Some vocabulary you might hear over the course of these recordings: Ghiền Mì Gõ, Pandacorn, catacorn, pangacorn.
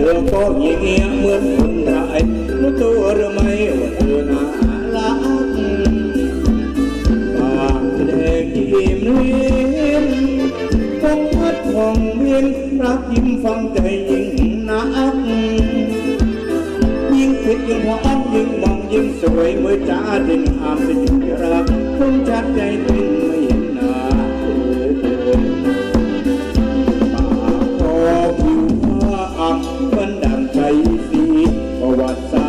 Lương có gì nghe mướn phun đại nó thua rồi mày và thua nà lá tàn để kìm liên không mất hoàng biên ra kim phong chạy những nát nhưng tuyệt nhưng hoa óc nhưng mong nhưng sôi mới trả tình ham tình ra không chát chạy tình mày nà Hãy subscribe cho kênh Ghiền Mì Gõ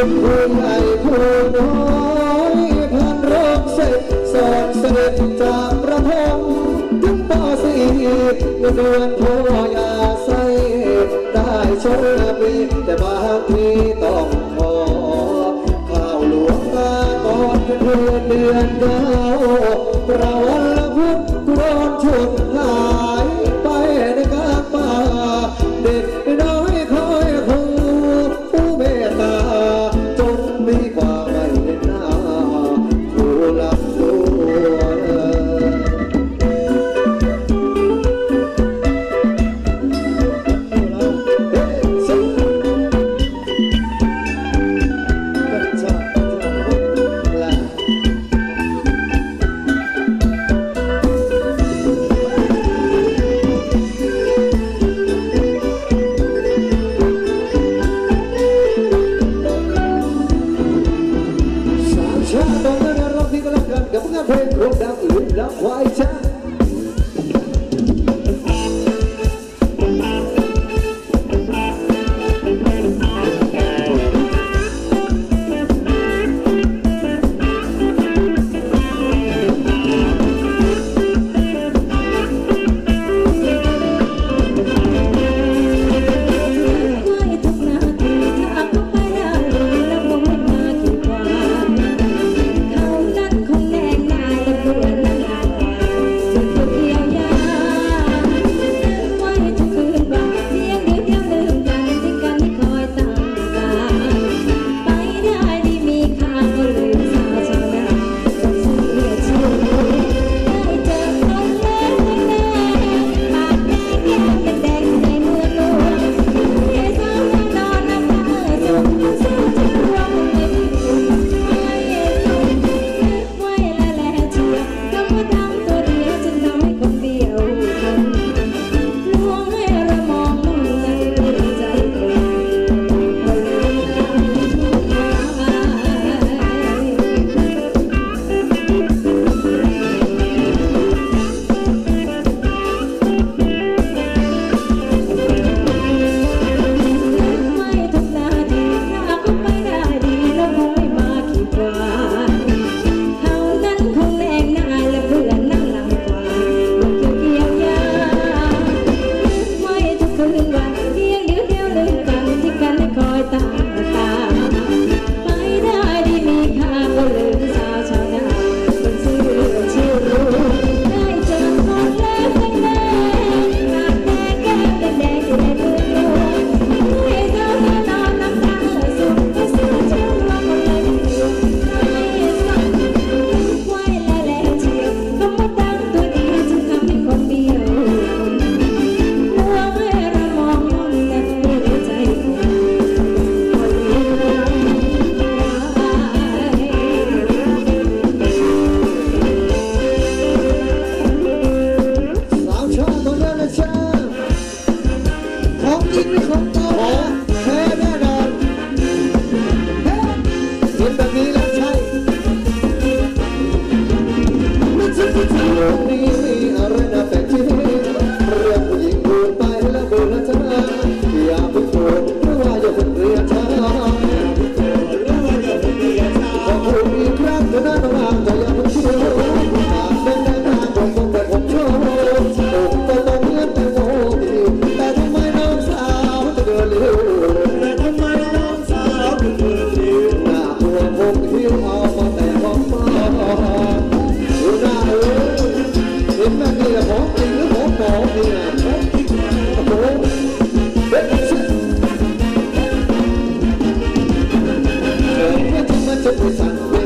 คุณคุณไอผู้น้อยพันโรคเสด็จสอนเสด็จจากประพงถึงป่าสีเมื่อเดือนพ่อยาใสได้โชคดีแต่บางทีต้องขอข้าวหลวงมาตอนเดือนเก้าประวัติพุทธกรอนชุดหายไปในกลางป่าเด็กน้อยคอยครูผู้เมตตาจงมีความไม่หน้าผู้รับรู้ไม่ไห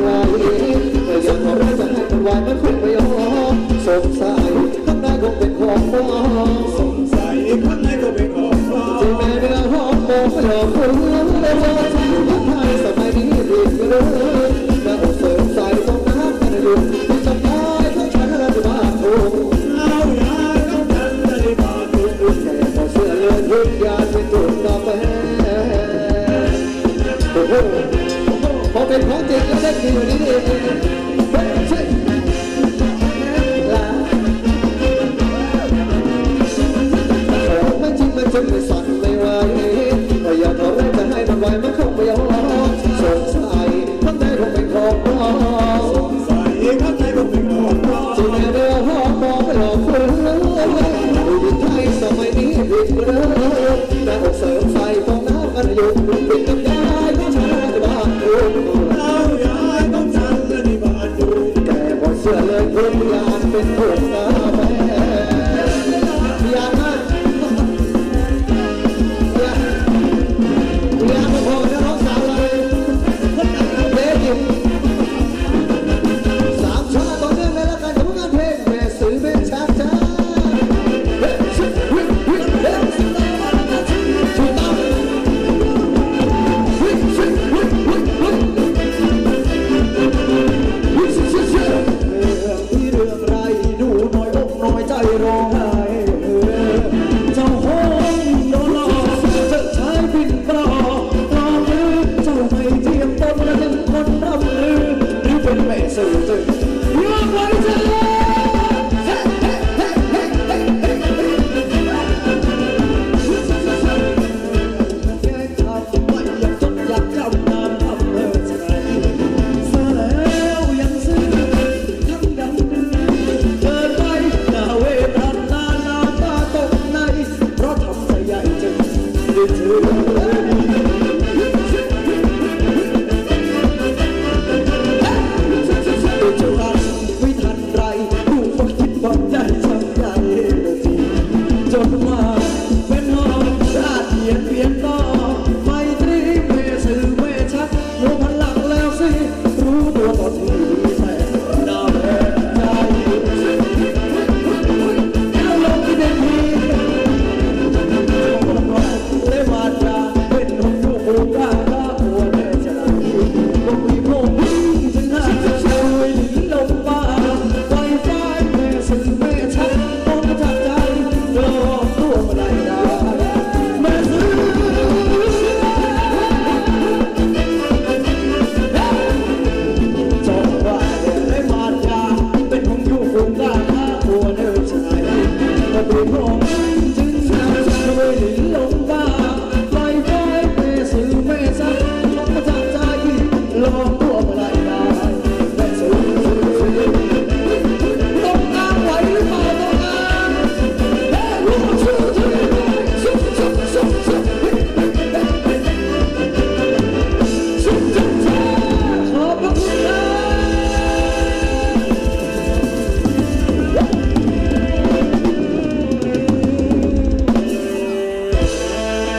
วก็อยากขอแรงจะให้มันไหวมันคงไม่ยอม Hãy subscribe cho kênh Ghiền Mì Gõ để không bỏ lỡ những video hấp dẫn.